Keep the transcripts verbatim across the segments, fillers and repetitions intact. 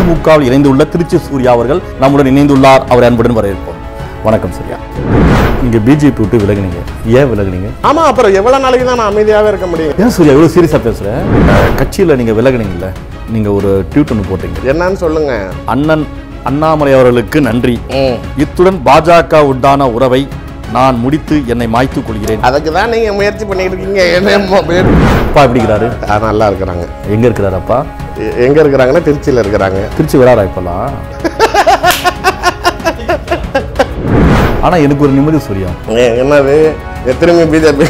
திமுகவில் இணைந்துள்ள திருச்சி சூர்யா அவர்கள் நம்முடன் இணைந்துள்ளார். அவரை அன்புடன் வரவேற்போம். வணக்கம் சூர்யா. நீங்க பிஜேபி விட்டு விலகினீங்க, ஏன் விலகினீங்க? ஆமா, அப்புறம் எவ்வளவு நாளைக்கு தான் நான் அமைதியாவே இருக்க முடியும்? ஏன் சூர்யா இவ்வளவு சீரியஸா பேசுறேன்? கட்சியில நீங்க விலகினீங்கல்ல, நீங்க ஒரு ட்வீட் ஒன்று போட்டீங்க, என்னன்னு சொல்லுங்க. அண்ணன் அண்ணாமலை அவர்களுக்கு நன்றி. இத்துடன் பாஜக உண்டான உறவை நான் முடித்து என்னை மாய்த்துக் கொள்கிறேன். அதுக்கு தான் நீங்க முயற்சி பண்ணிட்டு இருக்கீங்க. அப்பா எப்படி இருக்கிறாரு? நல்லா இருக்கிறாங்க. எங்க இருக்கிறாரு அப்பா? எங்க இருக்கிறாங்கன்னா திருச்சியில இருக்கிறாங்க. திருச்சி வராரா இப்பெல்லாம்? ஆனா எனக்கு ஒரு நிம்மதி சூர்யா. என்னது, எத்தனையுமே பிஜேபி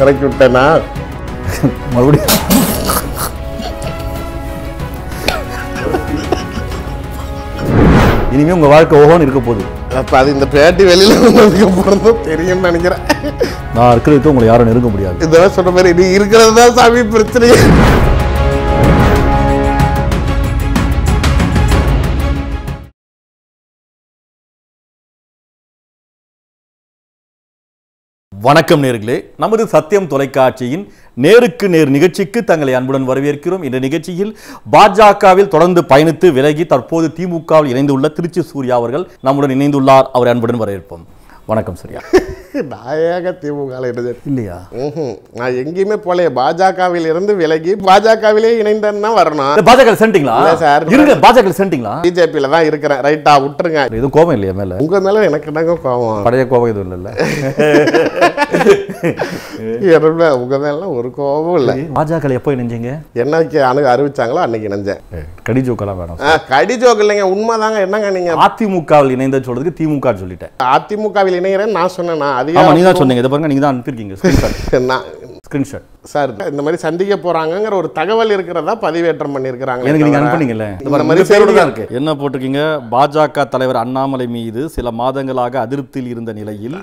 கலக்கி விட்டேன்னா மறுபடியும் இனிமே உங்க வாழ்க்கை ஓகோன்னு இருக்க போகுது. அப்போ அது இந்த பேட்டி வெளியில் வந்ததுக்கு அப்புறம் தான் தெரியும்னு நினைக்கிறேன். நான் இருக்கிறது உங்களை யாரும் நெருங்க முடியாது. இதெல்லாம் சொல்கிற மாதிரி நீ இருக்கிறது தான் சாமி பிரச்சனையே. வணக்கம் நேர்களே, நமது சத்தியம் தொலைக்காட்சியின் நேருக்கு நேர் நிகழ்ச்சிக்கு தங்களை அன்புடன் வரவேற்கிறோம். இந்த நிகழ்ச்சியில் பாஜகவில் தொடர்ந்து பயணித்து விலகி தற்போது திமுகவில் இணைந்துள்ள திருச்சி சூர்யா அவர்கள் நம்முடன் இணைந்துள்ளார். அவரை அன்புடன் வரவேற்போம். வணக்கம் சூர்யா. நாயாக திமுகவில் இணைந்தது இல்லையா? நான் எங்கேயுமே போல பாஜகவில் இருந்து விலகி பாஜகவிலே இணைந்தேன்னா வரணும். பாஜக சென்டிங்களா சார்? இருங்க, பாஜக சென்டிங்களா? பிஜேபியில தான் இருக்கிறேன். ரைட்டா, விட்டுருங்க. எதுவும் கோபம் இல்லையா மேல? உங்க மேல எனக்கு என்னங்க கோபம்? பழைய கோபம் எதுவும் இல்லைல்ல. உங்க மேல ஒரு கோபம் இல்லை. பாஜக எப்போ இணைஞ்சீங்க? என்னைக்கு அணுக அறிவிச்சாங்களோ அன்னைக்கு இணைஞ்சேன். கடி ஜோக்கெல்லாம் வேணும். கடி ஜோக்கு இல்லைங்க, உண்மைதாங்க. என்னங்க நீங்க அதிமுகவில் இணைந்த சொல்றதுக்கு திமுக சொல்லிட்டேன், அதிமுகவில் இணைகிறேன் நான் சொன்னேன்னா அதிகமாக நீங்க தான் சொன்னீங்க. இதை பாருங்க, நீங்க தான் அனுப்பியிருக்கீங்க ஸ்கிரீன்ஷாட். சார், இந்த மாதிரி சந்திக்க போறாங்கங்கற ஒரு தகவல் இருக்கிறதா பதிவேற்றம் பண்ணிருக்காங்க. எனக்கு நீங்க அனுப்புனீங்கல, இந்த மாதிரி சேரோடா இருக்கு. என்ன போட்டுக்கீங்க? பாஜக தலைவர் அண்ணாமலை மீது சில மாதங்களாக அதிருப்தியில் இருந்த நிலையில்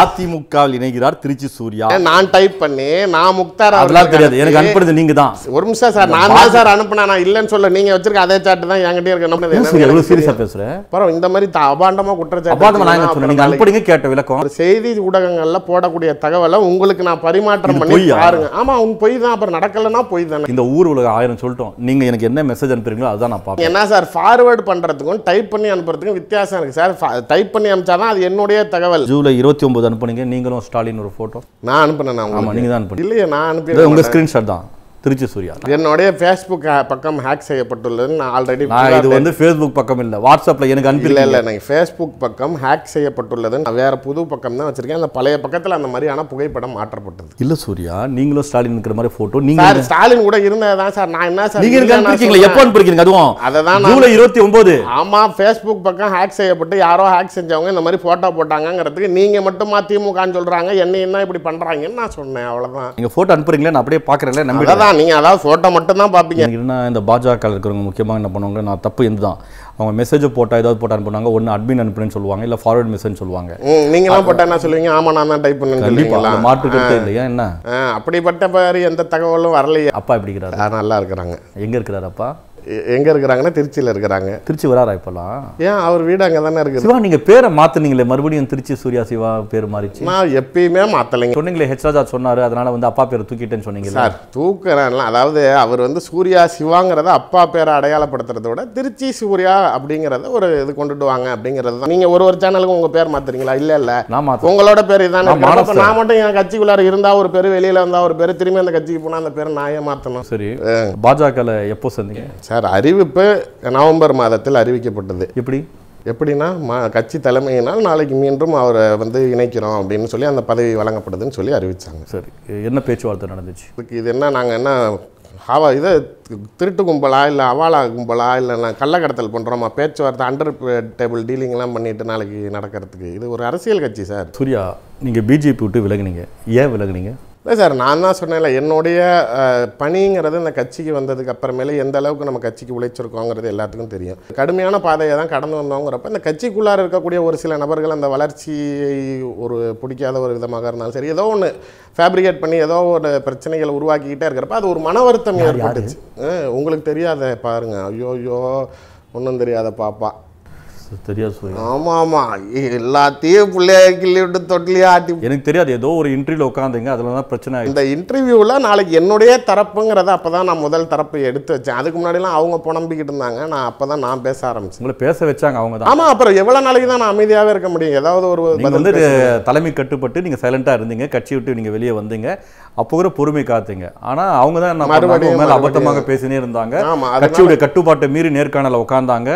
அதிமுகவில் இணைகிறார் திருச்சி சூர்யா. நான் டைப் பண்ணி நான் முக்தார் அவர்கள் தெரியாது, எனக்கு அனுப்புனது நீங்க தான். ஒரு நிமிஷம் சார், நான் தான் சார் அனுப்புனா, நான் இல்லன்னு சொல்ல. நீங்க வச்சிருக்க அதே சாட் தான் என்கிட்ட இருக்கு. நம்ம என்ன சீரியஸா பேசுறேன் பாரு. இந்த மாதிரி அபாண்டமா குற்றச்சாட்டு அபாண்டமா நான் சொல்றேன். நீங்க அனுப்புனீங்க கேட்ட விளக்கம். ஒரு செய்தி ஊடகங்கள்ல போடக்கூடிய தகவலை உங்களுக்கு நான் பரிமாற்றம் பண்ணி பாருங்க. ஆமா, உங்க போய் தான். அப்புறம் நடக்கலன்னா போய் தானே. இந்த ஊர் உலக ஆயிரம் சொல்லிட்டோம். நீங்க எனக்கு என்ன மெசேஜ் அனுப்புறீங்களோ அதுதான் நான் பார்ப்பேன். என்ன சார், ஃபார்வேர்ட் பண்றதுக்கும் டைப் பண்ணி அனுப்புறதுக்கும் வித்தியாசம் இருக்கு சார். டைப் பண்ணி அனுப்பிச்சாதான் அது என்னுடைய தகவல். ஜூலை இருபத்தி ஒன்பது அனுப்புனீங்க. நீங்களும் ஸ்டாலின் ஒரு போட்டோ நான் அனுப்புனேன். ஆமா, நீங்க தான் அனுப்புனீங்க இல்லையா? நான் அனுப்பினேன். உங்க ஸ்கிரீன்ஷாட் தான் திருச்சி சூர்யா. என்னுடைய ஃபேஸ்புக் பக்கம் ஹேக் செய்யப்பட்டுள்ளது. நான் ஆல்ரெடி இது வந்து ஃபேஸ்புக் பக்கம் இல்லை, வாட்ஸ்அப்பில் எனக்கு அனுப்பில்லை. இல்லை, எனக்கு ஃபேஸ்புக் பக்கம் ஹேக் செய்யப்பட்டுள்ளது. நான் வேறு புது பக்கம் தான் வச்சுருக்கேன். அந்த பழைய பக்கத்தில் அந்த மாதிரியான புகைப்படம் மாற்றப்பட்டது. இல்லை சூர்யா, நீங்களும் ஸ்டாலின் இருக்கிற மாதிரி ஃபோட்டோ நீங்கள் ஸ்டாலின் கூட இருந்தது தான் சார். நான் என்ன சார் நீங்கள் இருக்கீங்களா? எப்போ அனுப்பிருக்கீங்க? அதுவும் அதை தான் ஜூலை இருபத்தி ஒம்பது. ஆமாம், ஃபேஸ்புக் பக்கம் ஹேக் செய்யப்பட்டு யாரோ ஹேக் செஞ்சவங்க இந்த மாதிரி ஃபோட்டோ போட்டாங்கிறதுக்கு நீங்கள் மட்டும் திமுகன்னு சொல்கிறாங்க, என்ன என்ன இப்படி பண்ணுறாங்கன்னு நான் சொன்னேன். அவ்வளோதான். நீங்கள் ஃபோட்டோ அனுப்புறீங்களே, நான் அப்படியே பார்க்குறேன்ல. நம்ம நீங்க அதாவது போட்டோ மட்டும் தான் பாப்பீங்க. இந்த பாஜக இருக்கிறவங்க முக்கியமா என்ன பண்ணுவாங்க, நான் தப்பு இதுதான், அவங்க மெசேஜ் போட்டா ஏதாவது போட்டான்னு பண்ணுவாங்க. ஒன்னு அட்மின் அனுப்புறேன்னு சொல்லுவாங்க, இல்ல ஃபார்வர்ட் மெசேஜ் சொல்லுவாங்க. நீங்க எல்லாம் போட்டா என்ன சொல்லுவீங்க? ஆமா, நான் தான் டைப் பண்ணேன்னு சொல்லுவீங்களா? மாட்டுக்கிட்டே இல்லையா? என்ன அப்படிப்பட்ட மாதிரி எந்த தகவலும் வரலையே. அப்பா எப்படி இருக்கிறாரு? நல்லா இருக்கிறாங்க. எங்க இருக்கிறாரு அப்பா? எங்க இருக்கிறாங்கன்னா திருச்சியில இருக்கிறாங்க. திருச்சி வராரா இப்பெல்லாம்? ஏன், அவர் வீடு அங்கே தானே இருக்கு. சிவா, நீங்க பேரை மாத்தினீங்களே மறுபடியும் திருச்சி சூர்யா சிவா பேர் மாறிச்சு. நான் எப்பயுமே மாத்தலைங்க. சொன்னீங்களே ஹெச் ராஜா சொன்னாரு, அதனால வந்து அப்பா பேரை தூக்கிட்டேன்னு சொன்னீங்க சார். தூக்குறேன்ல, அதாவது அவர் வந்து சூர்யா சிவாங்கிறத அப்பா பேரை அடையாளப்படுத்துறத விட திருச்சி சூர்யா அப்படிங்கிறத ஒரு இது கொண்டுடுவாங்க அப்படிங்கிறது தான். நீங்க ஒரு ஒரு சேனலுக்கு உங்க பேர் மாத்துறீங்களா? இல்ல இல்ல, உங்களோட பேர் இதான. நான் மட்டும் என் கட்சிக்குள்ளார இருந்தா ஒரு பேர், வெளியில வந்தா ஒரு பேர், திரும்பி அந்த கட்சிக்கு போனா அந்த பேரை நான் ஏமாத்தணும். சரி, பாஜகல எப்போ சந்திங்க சார்? அறிவிப்பு நவம்பர் மாதத்தில் அறிவிக்கப்பட்டது. எப்படி எப்படின்னா, மா கட்சி தலைமையினால் நாளைக்கு மீண்டும் அவரை வந்து இணைக்கிறோம் அப்படின்னு சொல்லி அந்த பதவி வழங்கப்படுதுன்னு சொல்லி அறிவித்தாங்க. சரி, என்ன பேச்சுவார்த்தை நடந்துச்சு? இது என்ன, நாங்கள் என்ன அவா இதை திருட்டு கும்பலா இல்லை அவாலா கும்பலா இல்லை நான் கள்ளக்கடத்தல் பண்ணுறோமா? பேச்சுவார்த்தை அண்டர் டேபிள் டீலிங்லாம் பண்ணிட்டு நாளைக்கு நடக்கிறதுக்கு. இது ஒரு அரசியல் கட்சி சார். சூர்யா, நீங்கள் பிஜேபி விட்டு விலகினீங்க, ஏன் விலகினீங்க? இல்லை சார், நான் தான் சொன்னேன்ல, என்னுடைய பணிங்கிறது இந்த கட்சிக்கு வந்ததுக்கு அப்புறமேலே எந்த அளவுக்கு நம்ம கட்சிக்கு உழைச்சிருக்கோங்கிறது எல்லாத்துக்கும் தெரியும். கடுமையான பாதையை தான் கடந்து வந்தோங்கிறப்ப இந்த கட்சிக்குள்ளார இருக்கக்கூடிய ஒரு சில நபர்கள் அந்த வளர்ச்சியை ஒரு பிடிக்காத ஒரு விதமாக இருந்தாலும் சரி, ஏதோ ஒன்று ஃபேப்ரிகேட் பண்ணி ஏதோ ஒரு பிரச்சனைகளை உருவாக்கிக்கிட்டே இருக்கிறப்ப அது ஒரு மன வருத்தம் ஏற்பட்டுச்சு. உங்களுக்கு தெரியாத பாருங்க, ஐயோ ஐயோ ஒன்றும் தெரியாத பாப்பா தெரியாது சொல்லுங்க. ஆமா ஆமா எல்லாத்தையும் பிள்ளைய கிள்ளி விட்டு தொட்டிலே ஆட்டி. எனக்கு தெரியாது, ஏதோ ஒரு இன்டர்வியூல உட்காந்துங்க, அதுல தான் பிரச்சனை ஆயிடுச்சு. இந்த இன்டர்வியூல நாளைக்கு என்னுடைய தரப்புங்கிறத அப்பதான் நான் முதல் தரப்பு எடுத்து வச்சேன். அதுக்கு முன்னாடிலாம் அவங்க புலம்பிக்கிட்டு இருந்தாங்க, நான் அப்பதான் நான் பேச ஆரம்பிச்சேன். உங்களை பேச வச்சாங்க அவங்க தான். ஆமா, அப்புறம் எவ்வளவு நாளைக்கு தான் நான் அமைதியாவே இருக்க முடியும்? ஏதாவது ஒரு வந்து தலைமை கட்டுப்பட்டு நீங்க சைலண்டா இருந்தீங்க, கட்சி விட்டு நீங்க வெளியே வந்தீங்க, அப்போ கூட பொறுமை காத்தீங்க. ஆனா அவங்க தான் அபத்தமாக பேசினே இருந்தாங்க, கட்சியுடைய கட்டுப்பாட்டை மீறி நேர்காணல உட்கார்ந்தாங்க,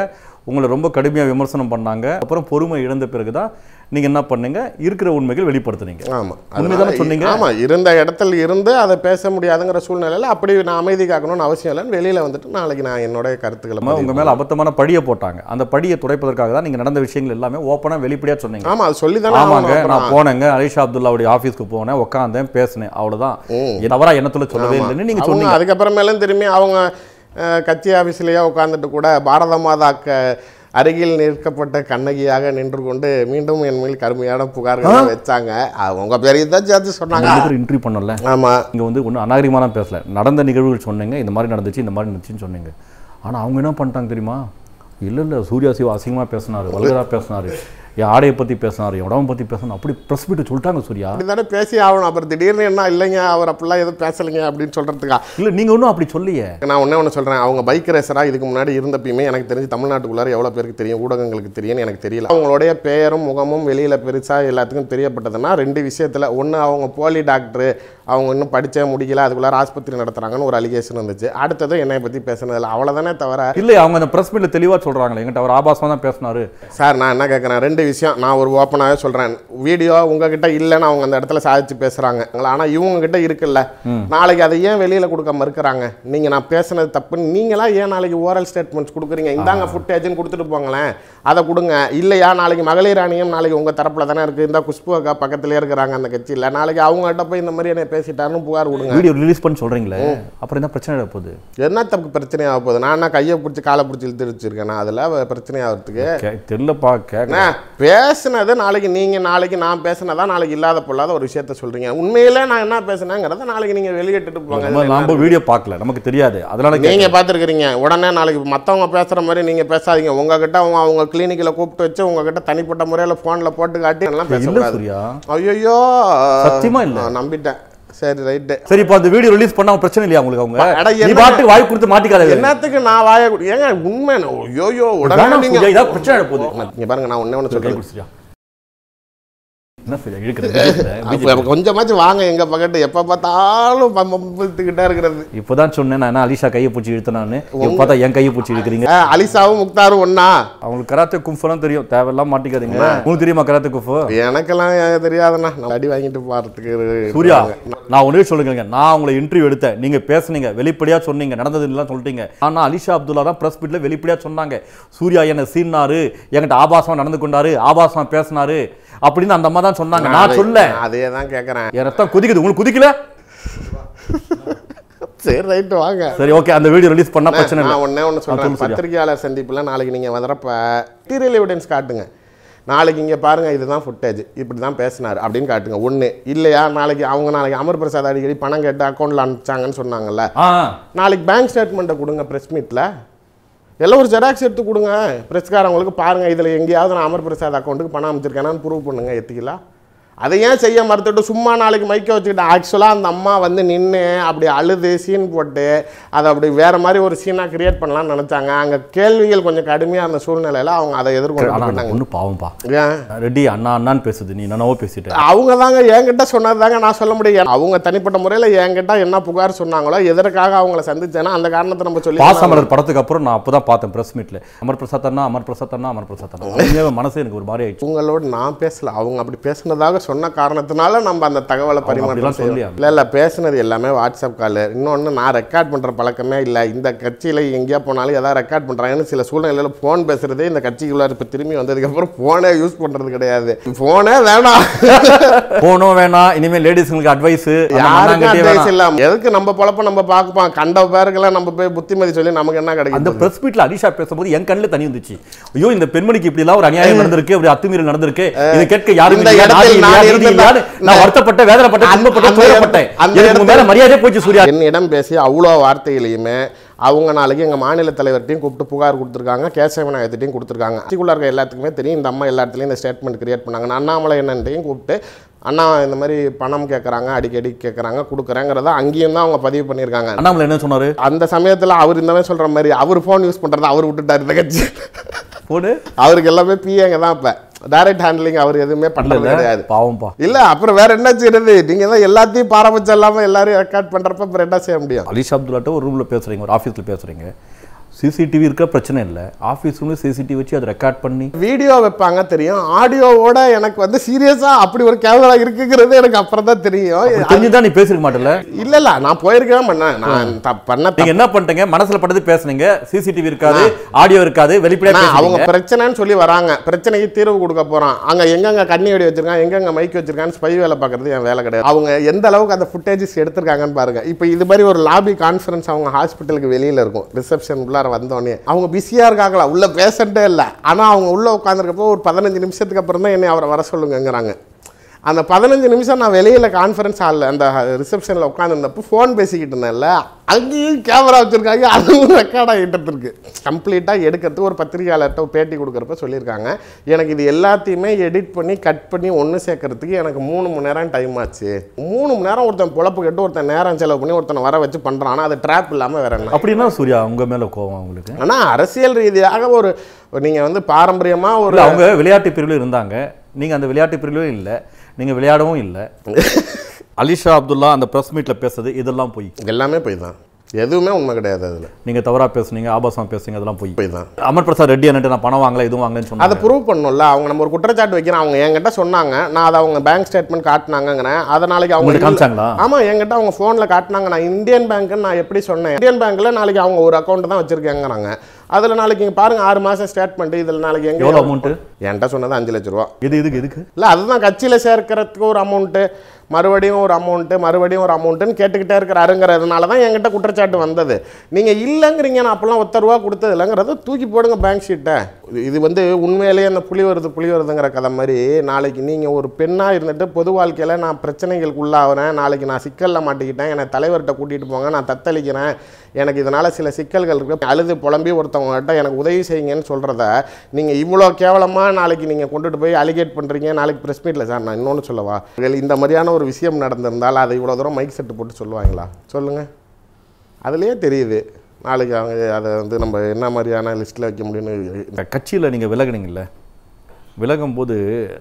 உங்களை ரொம்ப கடுமையாக விமர்சனம் பண்ணாங்க. அப்புறம் பொறுமை இழந்த பிறகுதான் நீங்கள் என்ன பண்ணீங்க, இருக்கிற உண்மைகள் வெளிப்படுத்துனீங்க. ஆமாம், அதுமாதிரி சொன்னீங்க. ஆமாம், இருந்த இடத்துல இருந்து அதை பேச முடியாதுங்கிற சூழ்நிலையில் அப்படி நான் அமைதி காக்கணும்னு அவசியம் இல்லைன்னு வெளியில் வந்துட்டு நாளைக்கு நான் என்னுடைய கருத்துக்களை. உங்கள் மேலே அபத்தமான படியை போட்டாங்க, அந்த படியை துடைப்பதற்காக தான் நீங்கள் நடந்த விஷயங்கள் எல்லாமே ஓப்பனாக வெளிப்படையாக சொன்னீங்க. ஆமாம், அது சொல்லி தான். ஆமாங்க, நான் போனேங்க அலிஷா அப்துல்லாவுடைய ஆஃபீஸ்க்கு போனேன், உட்காந்தேன், பேசினேன், அவ்வளோதான். தவறாக எண்ணத்தில் சொல்லவே இல்லைன்னு நீங்கள் சொன்னீங்க. அதுக்கப்புறமேலும் திரும்பி அவங்க கட்சி ஆஃபீஸ்லேயே உட்காந்துட்டு கூட பாரத மாதாக்க அருகில் நிற்கப்பட்ட கண்ணகியாக நின்று கொண்டு மீண்டும் என் மேல் கடுமையான புகார்களை வச்சாங்க. அவங்க பெரியதான் சேர்த்து சொன்னாங்க. இன்டர்வியூ பண்ணல. ஆமாம், இங்கே வந்து ஒன்றும் அநாகரிகமாக பேசலை, நடந்த நிகழ்வுகள் சொன்னீங்க, இந்த மாதிரி நடந்துச்சு, இந்த மாதிரி நடந்துச்சுன்னு சொன்னீங்க. ஆனால் அவங்க என்ன பண்ணிட்டாங்க தெரியுமா? இல்லை இல்லை சூர்யா சிவா அசிங்கமாக பேசினார், வல்கராக பேசினார், என் ஆடையை பற்றி பேசினார், என் உடம்பை பற்றி பேசணும், அப்படி ப்ரெஸ் மீட்டு சொல்லிட்டாங்க. சூர்யா அப்படி தானே பேசி ஆகணும். அப்புறம் திடீர்னு என்ன இல்லைங்க அவர் அப்படிலாம் எதுவும் பேசலைங்க அப்படின்னு சொல்கிறதுக்கா? இல்லை, நீங்கள் ஒன்றும் அப்படி சொல்லியே. நான் ஒன்றே ஒன்று சொல்கிறேன், அவங்க பைக் ரேசராக இதுக்கு முன்னாடி இருந்தப்பயுமே எனக்கு தெரிஞ்சு தமிழ்நாட்டுக்குள்ளார எவ்வளோ பேருக்கு தெரியும், ஊடகங்களுக்கு தெரியும்னு எனக்கு தெரியல. அவங்களுடைய பெயரும் முகமும் வெளியில் பெருசாக எல்லாத்துக்கும் தெரியப்பட்டதுன்னா ரெண்டு விஷயத்தில், ஒன்று அவங்க போலி டாக்டரு, அவங்க இன்னும் படித்தே முடிக்கல, அதுக்குள்ளார ஆஸ்பத்திரி நடத்துகிறாங்கன்னு ஒரு அலிகேஷன் இருந்துச்சு. அடுத்தது என்னை பற்றி பேசினதில்லை, அவ்வளோதானே தவிர. இல்லை, அவங்க அந்த ப்ரெஸ் மீட்டில் தெளிவாக சொல்கிறாங்களே, என்கிட்ட அவர் ஆபாசமாக தான் பேசினார் சார். நான் என்ன கேட்குறேன், ரெண்டு விஷயம் நான் ஒரு ஓப்பனாகவே சொல்கிறேன். வீடியோ உங்ககிட்ட இல்லைன்னு அவங்க அந்த இடத்துல சாதிச்சு பேசுகிறாங்க. ஆனால் இவங்ககிட்ட இருக்குல்ல, நாளைக்கு அதை ஏன் வெளியில் கொடுக்க மறுக்கிறாங்க? நீங்கள் நான் பேசுனது தப்புன்னு நீங்களாம் ஏன் நாளைக்கு ஓரல் ஸ்டேட்மெண்ட்ஸ் கொடுக்குறீங்க? இந்தாங்க ஃபுட்டேஜுன்னு கொடுத்துட்டு போங்களேன், அதை கொடுங்க. இல்லையா நாளைக்கு மகளிர் ஆணையம் நாளைக்கு உங்கள் தரப்பில் தானே இருக்குது. இந்த குஷ்பு அக்கா பக்கத்துலேயே இருக்கிறாங்க அந்த கட்சியில், நாளைக்கு அவங்ககிட்ட போய் இந்த மாதிரி என்னை பேசிட்டாருன்னு புகார் கொடுங்க. வீடியோ ரிலீஸ் பண்ணி சொல்கிறீங்களே, அப்புறம் என்ன பிரச்சனை ஆக போகுது? என்ன தப்பு பிரச்சனை ஆக போகுது? நான் நான் கையை பிடிச்சி காலை பிடிச்சி இழுத்து வச்சுருக்கேன், நான் அதில் பிரச்சனை ஆகிறதுக்கு தெரியலப்பா. கேட்குறேன், பேசுனது நாளைக்கு நீங்கள் நாளைக்கு நான் பேசினதான் நாளைக்கு இல்லாத பொல்லாத ஒரு விஷயத்த சொல்கிறீங்க. உண்மையிலே நான் என்ன பேசினேங்கிறத நாளைக்கு நீங்கள் வெளியிட்டு போங்க. நம்ம வீடியோ பார்க்கல, நமக்கு தெரியாது, அதனால நீங்கள் பார்த்துருக்குறீங்க. உடனே நாளைக்கு மற்றவங்க பேசுகிற மாதிரி நீங்கள் பேசாதீங்க. உங்ககிட்ட அவங்க அவங்க கிளினிக்கில் கூப்பிட்டு வச்சு உங்ககிட்ட தனிப்பட்ட முறையில் ஃபோனில் போட்டு காட்டி எல்லாம் பேசக்கூடாது. ஐயோ சத்தியமாக இல்லை, நம்பிட்டேன். சரி ரைட்டு. சரி, இப்போ அந்த வீடியோ ரிலீஸ் பண்ணால் பிரச்சனை இல்லையா உங்களுக்கு? அவங்க நீ பாட்டு வாய் கொடுத்து மாட்டிக்காதீங்க. என்னத்துக்கு நான் வாயை கொடு? ஏங்க உண்மை யோயோ உடனே நீங்கள் இதாக பிரச்சனை போகுது. நீங்கள் பாருங்கள், நான் ஒன்றே ஒன்று சொல்கிறேன். குடிச்சியா என்ன சரி இழுக்கிறது கொஞ்சமாச்சும் வாங்க, எங்கள் பக்கத்து எப்போ பார்த்தாலும் பம்பத்துக்கிட்டே இருக்கிறது. இப்போ தான் சொன்னேன் நான், என்ன அலிஷா கையை பிடிச்சி இழுத்தனான்னு பார்த்தா என் கையை பிடிச்சி இழுக்கிறீங்க. அலிஷாவும் முக்தாரும் ஒன்னா, அவங்களுக்கு கராத்தே கும்ஃபெல்லாம் தெரியும், தேவையெல்லாம் மாட்டிக்காதீங்க. உங்களுக்கு தெரியுமா கராத்தே கும்ஃபு? எனக்கெல்லாம் தெரியாதுண்ணா, நான் அடி வாங்கிட்டு பார்த்துக்கு. சூர்யா, நான் ஒன்றே சொல்லுங்க, நான் உங்களை இன்டர்வியூ எடுத்தேன், நீங்கள் பேசுனீங்க, வெளிப்படையாக சொன்னீங்க, நடந்ததுலாம் சொல்லிட்டீங்க. ஆனால் அலிஷா அப்துல்லா தான் ப்ரெஸ் மீட்டில் வெளிப்படையாக சொன்னாங்க, சூர்யா என்னை சீனாரு, என்கிட்ட ஆபாசமாக நடந்து கொண்டாரு, ஆபாசமாக பேசினாரு அப்படின்னு அந்த அம்மா தான் சொன்னாங்க. நான் சொல்ல அதே தான் கேட்குறேன். என் ரத்தம் குதிக்குது, உங்களுக்கு குதிக்கல? சரி ரைட்டு வாங்க. சரி ஓகே, அந்த வீடியோ ரிலீஸ் பண்ணால் பிரச்சனை இல்லை. நான் ஒன்றே ஒன்று சொல்கிறேன், பத்திரிகையாளர் சந்திப்பில் நாளைக்கு நீங்கள் வந்தப்ப மெட்டீரியல் எவிடன்ஸ் காட்டுங்க. நாளைக்கு இங்கே பாருங்கள் இதுதான் ஃபுட்டேஜ், இப்படி தான் பேசினார் அப்படின்னு காட்டுங்க. ஒன்று இல்லையா நாளைக்கு அவங்க நாளைக்கு அமர் பிரசாத் அடிக்கடி பணம் கேட்டு அக்கௌண்ட்டில் அனுப்பிச்சாங்கன்னு சொன்னாங்கல்ல, நாளைக்கு பேங்க் ஸ்டேட்மெண்ட்டை கொடுங்க ப்ரெஸ் மீட்டில். எல்லாம் ஒரு ஜெராக்ஸ் எடுத்து கொடுங்க ப்ரெஸ்காரவங்களுக்கு, பாருங்கள் இதில் எங்கேயாவது நான் அமர் பிரசாத் அக்கௌண்ட்டுக்கு பணம் அமைச்சிருக்கேனான்னு ப்ரூவ் பண்ணுங்கள். எத்திக்கலாம் அதை ஏன் செய்ய மறுத்துட்டு சும்மா நாளைக்கு மைக்க வச்சுக்கிட்டேன். ஆக்சுவலாக அந்த அம்மா வந்து நின்று அப்படி அழுது சீன் போட்டு அதை அப்படி வேறு மாதிரி ஒரு சீனாக க்ரியேட் பண்ணலான்னு நினச்சாங்க. அங்கே கேள்விகள் கொஞ்சம் கடுமையாக இருந்த சூழ்நிலையில் அவங்க அதை எதிர்கொண்டாங்க. ஒன்றும் பாவம்பா, ஏன் ரெட்டி அண்ணா அண்ணான்னு பேசுது, நீ என்னவோ பேசிட்டு. அவங்க தாங்க என்கிட்ட சொன்னது தாங்க நான் சொல்ல முடியாது. அவங்க தனிப்பட்ட முறையில் என்கிட்ட என்ன புகார் சொன்னாங்களோ, எதற்காக அவங்கள சந்திச்சேன்னா அந்த காரணத்தை நம்ம சொல்லி. பாசமலர் படத்துக்கு அப்புறம் நான் அப்போ தான் பார்த்தேன் ப்ரெஸ் மீட்டில், அமர் பிரசாத் அண்ணா அமர் பிரசாத் அண்ணா அமர் பிரசாத் அண்ணா மனசு எனக்கு ஒரு மாதிரி ஆயிடுச்சு. உங்களோட நான் பேசல, அவங்க அப்படி பேசினதாக சொன்ன காரணத்தினால நம்ம அந்த தகவலை பரிமாற்றம் செய்யலாம். இல்லை இல்லை பேசுனது எல்லாமே வாட்ஸ்அப் கால். இன்னொன்று, நான் ரெக்கார்ட் பண்ணுற பழக்கமே இல்லை. இந்த கட்சியில் எங்கேயா போனாலும் எதாவது ரெக்கார்ட் பண்ணுறாங்கன்னு சில சூழ்நிலையில் ஃபோன் பேசுகிறதே இந்த கட்சிக்குள்ளே இப்போ திரும்பி வந்ததுக்கப்புறம் ஃபோனே யூஸ் பண்ணுறது கிடையாது. ஃபோனே வேணாம், ஃபோனும் வேணாம். இனிமேல் லேடிஸுங்களுக்கு அட்வைஸ் யாருக்கும் அட்வைஸ் இல்லை. எதுக்கு நம்ம பழப்ப நம்ம பார்ப்போம், கண்ட பேருக்கெல்லாம் நம்ம போய் புத்திமதி சொல்லி நமக்கு என்ன கிடைக்கும்? அந்த ப்ரெஸ் மீட்டில் அலிஷா பேசும்போது என் கண்ணில் தண்ணி வந்துச்சு. ஐயோ இந்த பெண்மணிக்கு இப்படிலாம் ஒரு அநியாயம் நடந்திருக்கு, இப்படி அத்துமீறல் நடந்திருக்கு, இதை கேட்க யாருமே என்னிடம் பேசி அவ்வளோ வார்த்தையிலையுமே அவங்க நாளைக்கு எங்க மாநில தலைவர்கிட்டயும் கூப்பிட்டு புகார் கொடுத்திருக்காங்க, கேசவநாயகத்திட்டையும் கொடுத்திருக்காங்க. சிக்குள்ள இருக்க எல்லாத்துக்குமே தெரியும் இந்த அம்மா எல்லா இடத்துலையும் இந்த ஸ்டேட்மெண்ட் கிரியேட் பண்ணாங்க. அண்ணாமலை என்னன்ட்டையும் கூப்பிட்டு அண்ணா இந்த மாதிரி பணம் கேட்குறாங்க, அடிக்கடி கேட்குறாங்க, கொடுக்குறேங்கிறத அங்கேயும் தான் அவங்க பதிவு பண்ணியிருக்காங்க. அண்ணாமலை என்ன சொன்னார் அந்த சமயத்தில்? அவர் இந்த மாதிரி சொல்கிற மாதிரி அவர் ஃபோன் யூஸ் பண்ணுறதை அவர் விட்டுட்டார். இந்த கட்சி போடு அவருக்கு எல்லாமே பிஏங்க தான். இப்போ டைரக்ட் ஹேண்ட்லிங் அவர் எதுவுமே பண்ணல கிடையாது. பாவம்பா இல்ல அப்புறம் வேற என்ன செய்யறது? நீங்க தான் எல்லாத்தையும் பாரபட்சம் இல்லாம எல்லாரும் ரெக்கார்ட் பண்றப்ப அப்புறம் என்ன செய்ய முடியும்? அலிஷா அப்துல்லாட்ட ஒரு ரூம்ல பேசுறீங்க, ஒரு ஆஃபீஸ்ல பேசுறீங்க, சிசிடிவி இருக்க பிரச்சனை இல்லை, ஆஃபீஸ் ரூம்ல சிசிடிவி வச்சு அதை ரெக்கார்ட் பண்ணி வீடியோ வைப்பாங்க தெரியும். ஆடியோவோட எனக்கு வந்து சீரியஸா அப்படி ஒரு கேமரா இருக்குங்கிறது எனக்கு அப்புறம் தான் தெரியும். தெரிஞ்சுதான் நீ பேசிருக்க மாட்டல. இல்ல இல்ல நான் போயிருக்கேன் பண்ணேன். நான் பண்ண நீங்க என்ன பண்ணிட்டீங்க? மனசுல பட்டது பேசுனீங்க, சிசிடிவி இருக்காது, ஆடியோ இருக்காது, வெளிப்படையா அவங்க பிரச்சனைன்னு சொல்லி வராங்க. பிரச்சனைக்கு தீர்வு கொடுக்க போறான். அங்க எங்கெங்க கண்ணி வெடி வச்சிருக்காங்க, எங்கெங்க மைக் வச்சிருக்கான்னு ஸ்பை வேலை பாக்குறது என் வேலை கிடையாது. அவங்க எந்த அளவுக்கு அந்த ஃபுட்டேஜஸ் எடுத்திருக்காங்கன்னு பாருங்க. இப்போ இது மாதிரி ஒரு லாபி கான்ஃபரன்ஸ் அவங்க ஹாஸ்பிட்டலுக்கு வெளியில இருக்கும், ரிசப்ஷன் வந்தோடனே அவங்க பிஸியா இருக்காங்களா, உள்ள பேசண்டே இல்லை. ஆனால் அவங்க உள்ள உட்காந்துருக்கப்போ ஒரு பதினஞ்சு நிமிஷத்துக்கு அப்புறம் தான் என்னை அவரை வர சொல்லுங்கிறாங்க. அந்த பதினஞ்சு நிமிஷம் நான் வெளியில் கான்ஃபரன்ஸ் ஹாலில் அந்த ரிசப்ஷனில் உட்காந்துருந்தப்போ ஃபோன் பேசிக்கிட்டு இருந்தேன்ல, அங்கேயும் கேமரா வச்சுருக்காங்க, அதுவும் ரெக்கார்ட் ஆகிட்டு இருக்கு. கம்ப்ளீட்டாக எடுக்கிறதுக்கு ஒரு பத்திரிகையாளர்கிட்ட பேட்டி கொடுக்குறப்ப சொல்லியிருக்காங்க, எனக்கு இது எல்லாத்தையுமே எடிட் பண்ணி கட் பண்ணி ஒன்று சேர்க்கறதுக்கு எனக்கு மூணு மணி நேரம் டைம் ஆச்சு. மூணு மணி நேரம் ஒருத்தன் பொழப்பு கட்டு ஒருத்தன் நேரம் செலவு பண்ணி ஒருத்தனை வர வச்சு பண்ணுறான். ஆனால் அது ட்ராப் இல்லாமல் வேற என்ன அப்படின்னா சூர்யா உங்கள் மேலே கோவம் அவங்களுக்கு? ஆனால் அரசியல் ரீதியாக ஒரு நீங்கள் வந்து பாரம்பரியமாக ஒரு அவங்க விளையாட்டு பிரிவில் இருந்தாங்க, நீங்கள் அந்த விளையாட்டு பிரிவிலும் இல்லை, நீங்கள் விளையாடவும் இல்லை. அலிஷா அப்துல்லா அந்த ப்ரெஸ் மீட்டில் பேசுறது இதெல்லாம் போய் எல்லாமே போய் தான், எதுவுமே உண்மை கிடையாது. அதில் நீங்கள் தவறாக பேசுனீங்க, ஆபாசமாக பேசுனீங்க, அதெல்லாம் போய் போய் தான். அமர் பிரசாத் ரெட்டி என்கிட்ட நான் பணம் வாங்கலை, எதுவும் வாங்கலன்னு சொன்னேன். அதை ப்ரூவ் பண்ணணும்ல. அவங்க நம்ம ஒரு குற்றச்சாட்டு வைக்கிறேன், அவங்க என்கிட்ட சொன்னாங்க, நான் அதை அவங்க பேங்க் ஸ்டேட்மெண்ட் காட்டினாங்கிறேன். அதை நாளைக்கு அவங்களுக்கு காமிச்சாங்களா? ஆமாம், என்கிட்ட அவங்க ஃபோனில் காட்டினாங்க. நான் இந்தியன் பேங்க்குன்னு நான் எப்படி சொன்னேன், இந்தியன் பேங்க்கில் நாளைக்கு அவங்க ஒரு அக்கௌண்ட் தான் வச்சுருக்காங்கிறாங்க. அதில் நாளைக்கு இங்கே பாருங்கள் ஆறு மாதம் ஸ்டேட்மெண்ட், இதில் நாளைக்கு எங்கே எவ்வளோ அமௌண்ட்டு என்கிட்ட சொன்னது அஞ்சு லட்ச ரூபா. இது இதுக்கு இதுக்கு இல்லை, அதுதான் கட்சியில் சேர்க்கறதுக்கு ஒரு அமௌண்ட்டு, மறுபடியும் ஒரு அமௌண்ட்டு, மறுபடியும் ஒரு அமௌண்ட்டுன்னு கேட்டுக்கிட்டே இருக்கிறாருங்கிறதுனால தான் என்கிட்ட குற்றச்சாட்டு வந்தது. நீங்கள் இல்லைங்கிறீங்க, நான் அப்போல்லாம் ஒத்த ரூபா கொடுத்தது இல்லைங்கிறத தூக்கி போடுங்க பேங்க் ஷீட்டை. இது வந்து உண்மையிலேயே அந்த புலி வருது புலி வருதுங்கிற கதை மாதிரி நாளைக்கு நீங்கள் ஒரு பெண்ணாக இருந்துட்டு பொது வாழ்க்கையில் நான் பிரச்சனைகளுக்கு உள்ளாகிறேன், நாளைக்கு நான் சிக்கலில் மாட்டிக்கிட்டேன், என்னை தலைவர்கிட்ட கூட்டிகிட்டு போங்க, நான் தத்தளிக்கிறேன், எனக்கு இதனால் சில சிக்கல்கள் இருக்குது, அழுது புலம்பி ஒருத்தவங்ககிட்ட எனக்கு உதவி செய்யுங்கன்னு சொல்கிறத நீங்கள் இவ்வளோ கேவலமாக நாளைக்கு நீங்கள் கொண்டுட்டு போய் அலிகேட் பண்ணுறீங்க. நாளைக்கு ப்ரெஸ் மீட்டில் சார் நான் இன்னொன்று சொல்லவா, இந்த மாதிரியான ஒரு விஷயம் நடந்திருந்தால் அதை இவ்வளோ தூரம் மைக் செட்டு போட்டு சொல்லுவாங்களா சொல்லுங்கள்? அதுலேயே தெரியுது நாளைக்கு அவங்க அதை வந்து நம்ம என்ன மாதிரியான லிஸ்ட்டில் வைக்க முடியும்னு. இந்த கட்சியில் நீங்கள் விலகினீங்கல்ல, விலகும் போது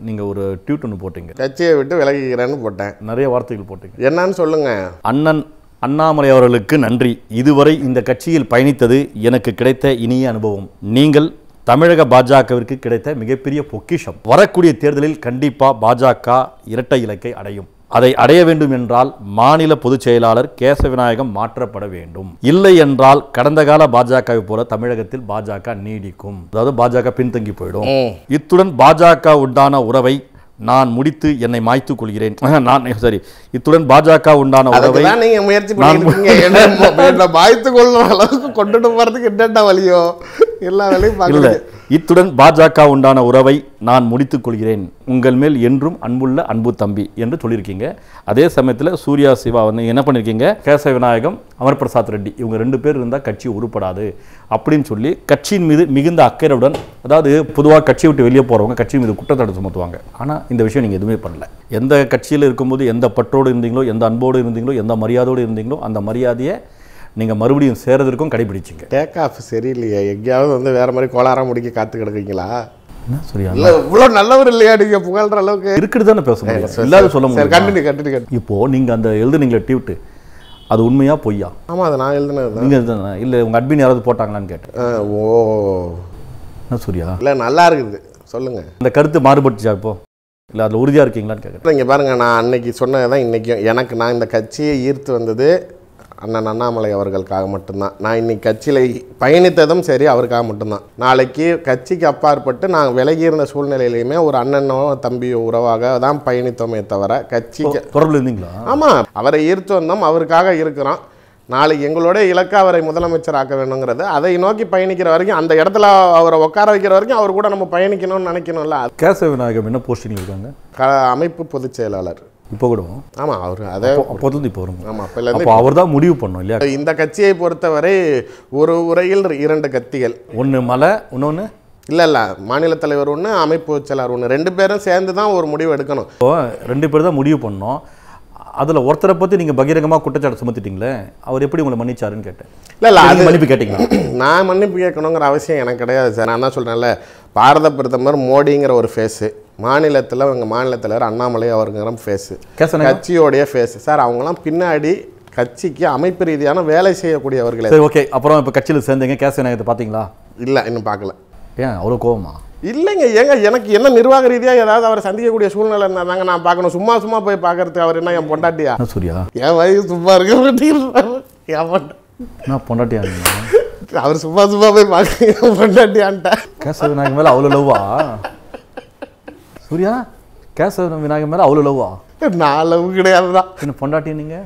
நீங்கள் ஒரு ட்வீட் ஒன்று போட்டிங்க, கட்சியை விட்டு விலகிக்கிறேன்னு போட்டேன், நிறைய வார்த்தைகள் போட்டிங்க, என்னன்னு சொல்லுங்கள். அண்ணன் அண்ணாமலை அவர்களுக்கு நன்றி. இதுவரை இந்த கட்சியில் பயணித்தது எனக்கு கிடைத்த இனிய அனுபவம். நீங்கள் தமிழக பாஜகவிற்கு கிடைத்த மிகப்பெரிய பொக்கிஷம். வரக்கூடிய தேர்தலில் கண்டிப்பாக பாஜக இரட்டை இலக்கை அடையும். அதை அடைய வேண்டும் என்றால் மாநில பொதுச் செயலாளர் கேசவநாயகம் மாற்றப்பட வேண்டும். இல்லை என்றால் கடந்த கால பாஜகவை போல தமிழகத்தில் பாஜக நீடிக்கும், அதாவது பாஜக பின்தங்கி போயிடும். இத்துடன் பாஜக உண்டான உறவை நான் முடித்து என்னை மாய்த்துக் கொள்கிறேன். நான் சரி இத்துடன் பாஜக உண்டான உறவை முயற்சி மாய்த்துக் கொள்ளும் அளவுக்கு கொண்டுட்டு போறதுக்கு என்னென்ன வழியோ எல்லா வேலையும். இத்துடன் பாஜக உண்டான உறவை நான் முடித்துக் கொள்கிறேன். உங்கள் மேல் என்றும் அன்புள்ள அன்பு தம்பி என்று சொல்லியிருக்கீங்க. அதே சமயத்தில் சூர்யா சிவா வந்து என்ன பண்ணியிருக்கீங்க, கேசவநாயகம், அமர் பிரசாத் ரெட்டி இவங்க ரெண்டு பேர் இருந்தால் கட்சி உருப்படாது அப்படின்னு சொல்லி கட்சியின் மீது மிகுந்த அக்கறையுடன், அதாவது பொதுவாக கட்சியை விட்டு வெளியே போகிறவங்க கட்சியின் மீது குற்றச்சாட்டு சுமத்துவாங்க. ஆனால் இந்த விஷயம் நீங்கள் எதுவுமே பண்ணல. எந்த கட்சியில் இருக்கும்போது எந்த பற்றோடு இருந்தீங்களோ, எந்த அன்போடு இருந்தீங்களோ, எந்த மரியாதையோடு இருந்தீங்களோ அந்த மரியாதையை நீங்கள் மறுபடியும் சேரதற்கும் கடைபிடிச்சிங்க. டேக் ஆஃப் சரியில்லையா? எங்கேயாவது வந்து வேறு மாதிரி கோளாராக முடிக்க காத்து கிடக்குங்களா? என்ன சரியா இல்லை, இவ்வளோ நல்லவர் இல்லையா நீங்கள் புகழ்கிற அளவுக்கு இருக்கிறது தானே பேசுகிறேன். எல்லாரும் சொல்ல முடியாது. Continue continue continue. இப்போது நீங்கள் அந்த எழுதுனீங்களே டியூட்டு, அது உண்மையாக பொய்யா? ஆமாம், அது நான் எழுதுனது. நீங்கள் எழுதுனா இல்லை உங்கள் அட்மின் யாராவது போட்டாங்களான்னு கேட்டேன். ஓ என்ன சரியா இல்லை, நல்லா இருக்குது, சொல்லுங்கள். இந்த கருத்து மாறுபட்டுச்சா இப்போ? இல்லை அதில் உறுதியாக இருக்கீங்களான்னு கேட்குறேன். இங்கே பாருங்கள், நான் அன்னைக்கு சொன்னது தான் இன்றைக்கும். எனக்கு நான் இந்த கட்சியை ஈர்த்து வந்தது அண்ணன் அண்ணாமலை அவர்களுக்காக மட்டும்தான். நான் இன்றைக்கி கட்சியில் பயணித்ததும் சரி அவருக்காக மட்டும்தான். நாளைக்கு கட்சிக்கு அப்பாற்பட்டு நான் விலகியிருந்த சூழ்நிலையிலையுமே ஒரு அண்ணனோ தம்பியோ உறவாக தான் பயணித்தோமே தவிர கட்சிக்கு தொடர்பு இருந்தீங்களா? ஆமாம், அவரை ஈர்த்து வந்தோம், அவருக்காக இருக்கிறோம். நாளைக்கு எங்களோட இலக்கு அவரை முதலமைச்சர் ஆக்க வேணுங்கிறது. அதை நோக்கி பயணிக்கிற வரைக்கும், அந்த இடத்துல அவரை உட்கார வைக்கிற வரைக்கும் அவர் கூட நம்ம பயணிக்கணும்னு நினைக்கணும்ல. கேசவநாயகம் என்ன போஸ்டிங் இருக்காங்க? அமைப்பு பொதுச் செயலாளர். இப்போ கூட ஆமாம் அவர் அதை அப்போதுலேருந்து இப்போ வரும். ஆமாம் அப்போலேருந்து இப்போ அவர் தான் முடிவு பண்ணோம் இல்லையா? இந்த கட்சியை பொறுத்தவரை ஒரு உரையில் இரண்டு கட்சிகள், ஒன்று மலை இன்னொன்று இல்லை இல்லை மாநில தலைவர் ஒன்று, அமைப்பு செயலாளர் ஒன்று, ரெண்டு பேரும் சேர்ந்து தான் ஒரு முடிவு எடுக்கணும். இப்போ ரெண்டு பேர் தான் முடிவு பண்ணோம். அதில் ஒருத்தரை பற்றி நீங்கள் பகிரங்கமாக குற்றச்சாட்டு சுமத்திட்டீங்களே, அவர் எப்படி உங்களை மன்னிச்சாருன்னு கேட்டேன். இல்லை இல்லை அது மன்னிப்பு கேட்டிங்களா? நான் மன்னிப்பு கேட்கணுங்கிற அவசியம் எனக்கு கிடையாது சார். நான் தான் சொல்கிறேன்ல, பாரத பிரதமர் மோடிங்கிற ஒரு ஃபேஸு, மாநிலத்தில் அவங்க மாநில தலைவர் அண்ணாமலை அவருங்கிற ஃபேஸு, கட்சியோடைய ஃபேஸு சார். அவங்களாம் பின்னாடி கட்சிக்கு அமைப்பு ரீதியான வேலை செய்யக்கூடியவர்களே. சரி ஓகே, அப்புறம் இப்போ கட்சியில் சேர்ந்தீங்க, கேசவநாயகத்தை பார்த்தீங்களா? இல்லை இன்னும் பார்க்கல. ஏன் அவ்வளோ கோவமா? இல்லைங்க ஏங்க, எனக்கு என்ன நிர்வாக ரீதியாக ஏதாவது அவரை சந்திக்கக்கூடிய சூழ்நிலை இருந்தால் தாங்க நான் பார்க்கணும். சும்மா சும்மா போய் பார்க்கறதுக்கு அவர் என்ன என் பொண்டாட்டியா சூர்யா? என் வயசு சும்மா இருக்க பொண்டாட்டியா அவர் சும்மா சும்மா போய் பார்க்க பொண்டாட்டியான்ட்டா? கேசவ விநாயகம் மேலே அவ்வளோ லவ்வா சூர்யா? கேசவ விநாயகம் மேலே அவ்வளோ லவ்வா? நான் லவ் கிடையாது தான். என்ன பொண்டாட்டி நீங்கள்?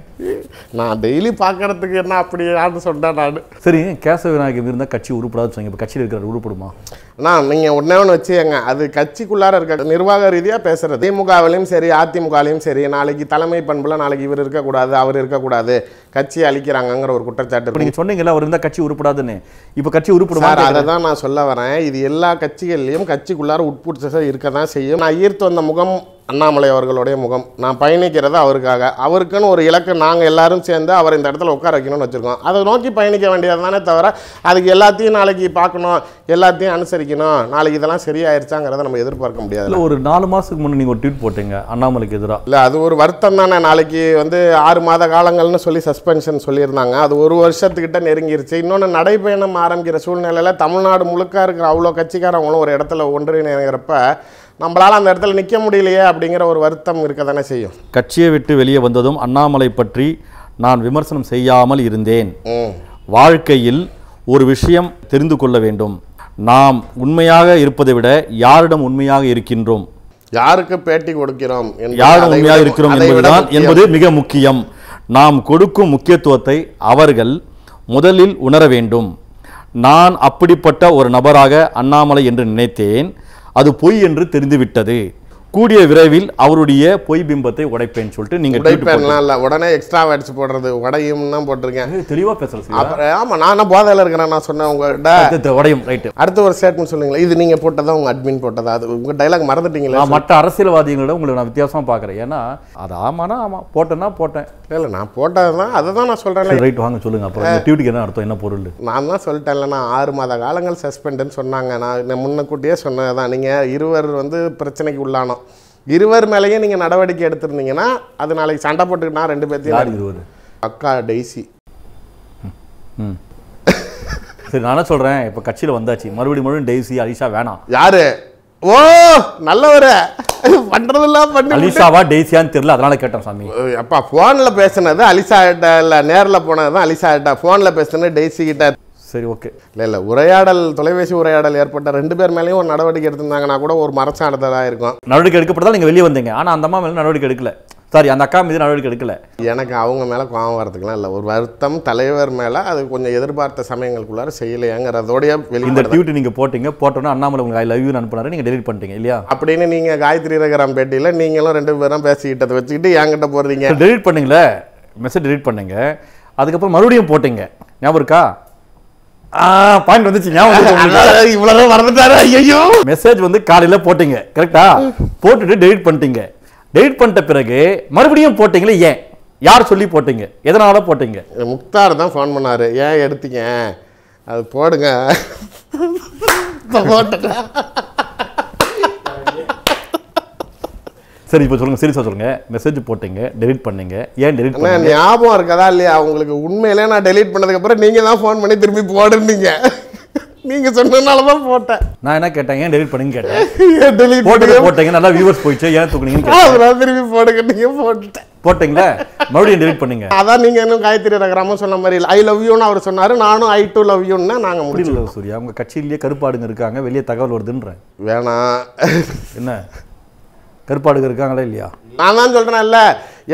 நான் டெய்லி பார்க்கறதுக்கு என்ன அப்படி யாருன்னு சொன்னேன் நான். சரி, கேசவ விநாயகம் இருந்தால் கட்சி உருப்படாதுன்னு சொன்னீங்க, இப்போ கட்சியில் இருக்கிற உருப்படுமா? அண்ணா நீங்கள் ஒன்றே ஒன்று வச்சுக்கங்க, அது கட்சிக்குள்ளார இருக்க நிர்வாக ரீதியாக பேசுகிறது. திமுகவிலையும் சரி அதிமுகலையும் சரி, நாளைக்கு தலைமை பண்புல நாளைக்கு இவர் இருக்கக்கூடாது அவர் இருக்கக்கூடாது கட்சியை அழிக்கிறாங்கிற ஒரு குற்றச்சாட்டு நீங்கள் சொன்னீங்களா? அவர் இருந்தால் கட்சி உருப்படாதுன்னு. இப்போ கட்சி உருப்படுமா? அதை தான் நான் சொல்ல வரேன். இது எல்லா கட்சிகள்லையும் கட்சிக்குள்ளார உட்புட்சம் இருக்க தான் செய்யும். நான் ஈர்த்து வந்த முகம் அண்ணாமலை அவர்களுடைய முகம். நான் பயணிக்கிறதா அவருக்காக, அவருக்குன்னு ஒரு இலக்கு. நாங்கள் எல்லாரும் சேர்ந்து அவர் இந்த இடத்துல உட்கார வைக்கணும்னு வச்சுருக்கோம். அதை நோக்கி பயணிக்க வேண்டியது தானே தவிர அதுக்கு எல்லாத்தையும் நாளைக்கு பார்க்கணும், எல்லாத்தையும் அனுசரிக்கணும், நாளைக்கு இதெல்லாம் சரியாயிருச்சாங்கிறத நம்ம எதிர்பார்க்க முடியாது. இல்லை ஒரு நாலு மாதத்துக்கு முன்னே நீங்கள் ஒரு ட்வீட் போட்டீங்க அண்ணாமலைக்கு எதிராக. இல்லை அது ஒரு வருத்தம் தானே. நாளைக்கு வந்து ஆறு மாத காலங்கள்னு சொல்லி சஸ்பென்ஷன் சொல்லியிருந்தாங்க, அது ஒரு வருஷத்துக்கிட்ட நெருங்கிருச்சு. இன்னொன்று நடைபயணம் ஆரம்பிக்கிற சூழ்நிலையில் தமிழ்நாடு முழுக்க இருக்கிற அவ்வளோ கட்சிக்காரவங்களும் ஒரு இடத்துல ஒன்றிணைங்கிறப்ப நம்மளால் அந்த இடத்துல நிற்க முடியலையே அப்படிங்கிற ஒரு வருத்தம் இருக்க தானே செய்யும். கட்சியை விட்டு வெளியே வந்ததும் அண்ணாமலை பற்றி நான் விமர்சனம் செய்யாமல் இருந்தேன். வாழ்க்கையில் ஒரு விஷயம் தெரிந்து கொள்ள வேண்டும், நாம் உண்மையாக இருப்பதை விட யாரிடம் உண்மையாக இருக்கின்றோம், யாருக்கு பேட்டி கொடுக்கிறோம், யாரிடம் உண்மையாக இருக்கிறோம் என்பதுதான் என்பது மிக முக்கியம். நாம் கொடுக்கும் முக்கியத்துவத்தை அவர்கள் முதலில் உணர வேண்டும். நான் அப்படிப்பட்ட ஒரு நபராக அண்ணாமலை என்று நினைத்தேன், அது பொய் என்று தெரிந்துவிட்டது. கூடிய விரைவில் அவருடைய பொய் பிம்பத்தை உடைப்பேன்னு சொல்லிட்டு நீங்கள் உடைப்பேன்லாம் இல்லை, உடனே எக்ஸ்ட்ரா வேர்ட்ஸ் போடுறது உடையும் தான் போட்டிருக்கேன். தெளிவாக பேசுகிறேன். அப்புறம் ஆமாம் நான் என்ன போதையில் இருக்கிறேன் நான் சொன்னேன் உங்கள்கிட்ட உடையும். ரைட்டு, அடுத்த ஒரு ஸ்டேட்மெண்ட் சொல்லுங்களேன். இது நீங்கள் போட்டதா உங்கள் அட்மின் போட்டதா? அது உங்கள் டைலாக் மறந்துட்டீங்களா? மற்ற அரசியல்வாதிகளோட உங்களை நான் வித்தியாசமாக பார்க்குறேன். ஏன்னா அது ஆமாண்ணா ஆமாம், போட்டேன்னா போட்டேன், இல்லை நான் போட்டது தான், அதை தான் நான் சொல்கிறேன். ரைட் வாங்க சொல்லுங்கள், அப்புறம் இந்த டியூட்டிக்கு என்ன அர்த்தம், என்ன பொருள்? நான் தான் சொல்லிட்டேன் இல்லைண்ணா, ஆறு மாத காலங்கள் சஸ்பெண்டுன்னு சொன்னாங்க. நான் முன்னக்கூட்டியே சொன்னது தான். நீங்கள் இருவர் வந்து பிரச்சனைக்கு உள்ளானோம், இருவர் மேலேயே நீங்கள் நடவடிக்கை எடுத்திருந்தீங்கன்னா அது நாளைக்கு சண்டை போட்டுக்கிட்டா ரெண்டு பேர்த்தையும். அக்கா டெய்ஸி ம் சரி நானே சொல்கிறேன், இப்போ கட்சியில் வந்தாச்சு மறுபடியும் மறுபடியும் டெய்ஸி அலிஷா வேணாம். யாரு ஓ நல்லவர பண்றதெல்லாம் பண்ணி அலிஷாவா டெய்ஸியான்னு தெரியல, அதனால கேட்டேன் சாமி. அப்பா ஃபோனில் பேசுனது அலிஷாட்ட இல்லை, நேரில் போனது தான் அலிஷாட்டா. ஃபோனில் பேசுனது டெய்ஸி கிட்ட. சரி ஓகே, இல்லை இல்லை உரையாடல் தொலைபேசி உரையாடல் ஏற்பட்ட ரெண்டு பேர் மேலேயும் ஒரு நடவடிக்கை எடுத்திருந்தாங்கன்னா கூட ஒரு மரச்சாடுதலாக இருக்கும். நடவடிக்கை எடுக்கப்பட்டதால் நீங்கள் வெளியே வந்தீங்க, ஆனால் அந்த அம்மா மேலே நடவடிக்கை எடுக்கல. சாரி, அந்த அக்கா மீது நடவடிக்கை எடுக்கல. எனக்கு அவங்க மேலே கோவம் வரதுக்குலாம் இல்லை, ஒரு வருத்தம் தலைவர் மேலே. அது கொஞ்சம் எதிர்பார்த்த சமயங்களுக்குள்ளார செய்யலையாங்கிறதோடைய வெளியே. இந்த டியூட்டி நீங்கள் போட்டிங்க, போட்டோன்னா அண்ணாமலை உங்களுக்கு ஐ லவ் யூ அனுப்புனாரு, நீங்கள் டெலிட் பண்ணிட்டீங்க இல்லையா? அப்படின்னு நீங்கள் காயத்ரி ரகராம் பேட்டியில் நீங்களும் ரெண்டு பேரும் பேசிக்கிட்டதை வச்சுக்கிட்டு என்கிட்ட போகிறீங்க. டெலிட் பண்ணிங்களே, மெசேஜ் டெலிட் பண்ணிங்க, அதுக்கப்புறம் மறுபடியும் போட்டிங்க, ஞாபகம் இருக்கா? பாயிண்ட் வந்துச்சு, இவ்வளோ மறந்துட்டாரு. ஐயோ மெசேஜ் வந்து காலையில் போட்டிங்க கரெக்டா, போட்டுட்டு டெலிட் பண்ணிட்டீங்க. டெலிட் பண்ணிட்ட பிறகு மறுபடியும் போட்டிங்களே, ஏன்? யார் சொல்லி போட்டிங்க, எதனால போட்டிங்க? முக்தார் தான் ஃபோன் பண்ணார், ஏன் எடுத்தீங்க அது போடுங்க போட்ட. சரி இப்போ சொல்லுங்கள், சீரியஸாக சொல்லுங்கள், மெசேஜ் போட்டிங்க, டெலிட் பண்ணிங்க, ஏன் டெலிட் பண்ண? ஞாபகம் இருக்கதா இல்லையா உங்களுக்கு? உண்மையிலே நான் டெலிட் பண்ணதுக்கப்புறம் நீங்கள் தான் ஃபோன் பண்ணி திரும்பி போடுறீங்க, நீங்கள் சொன்னதுனால தான் போட்டேன். நான் என்ன கேட்டேன், ஏன் டெலிட் பண்ணுங்க கேட்டேன். டெலிட் போட்டு போட்டீங்க, நல்லா வியூவர்ஸ் போயிடுச்சு, ஏன் தூக்குனீங்கன்னு திரும்பி போடுங்க. போட்டேன் போட்டீங்களா, மறுபடியும் டெலிட் பண்ணுங்க. அதான் நீங்கள் இன்னும் காயத்ரி ரகராமன் சொன்ன மாதிரி ஐ லவ் யூன்னு அவர் சொன்னார், நானும் ஐ டூ லவ் யூன்னு நாங்கள் முடியல. சூர்யா உங்கள் கட்சியிலேயே கருப்பாடுங்க இருக்காங்க, வெளியே தகவல் வருதுன்றேன். வேணாம், என்ன கருப்பாடுகள் இருக்காங்களா இல்லையா? நான் தான் சொல்கிறேன்ல,